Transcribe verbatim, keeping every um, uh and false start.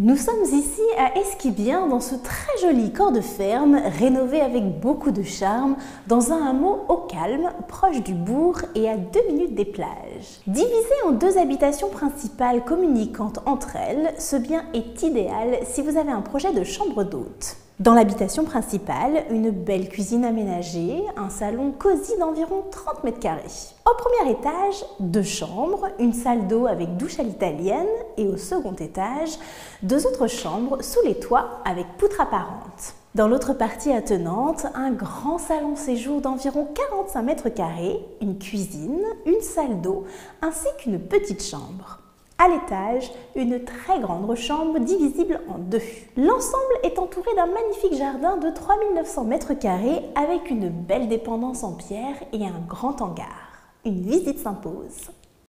Nous sommes ici à Esquibien, dans ce très joli corps de ferme, rénové avec beaucoup de charme, dans un hameau au calme, proche du bourg et à deux minutes des plages. Divisé en deux habitations principales communicantes entre elles, ce bien est idéal si vous avez un projet de chambre d'hôte. Dans l'habitation principale, une belle cuisine aménagée, un salon cosy d'environ trente mètres carrés. Au premier étage, deux chambres, une salle d'eau avec douche à l'italienne et au second étage, deux autres chambres sous les toits avec poutres apparentes. Dans l'autre partie attenante, un grand salon séjour d'environ quarante-cinq mètres carrés, une cuisine, une salle d'eau ainsi qu'une petite chambre. À l'étage, une très grande chambre divisible en deux. L'ensemble est entouré d'un magnifique jardin de trois mille neuf cents mètres carrés avec une belle dépendance en pierre et un grand hangar. Une visite s'impose.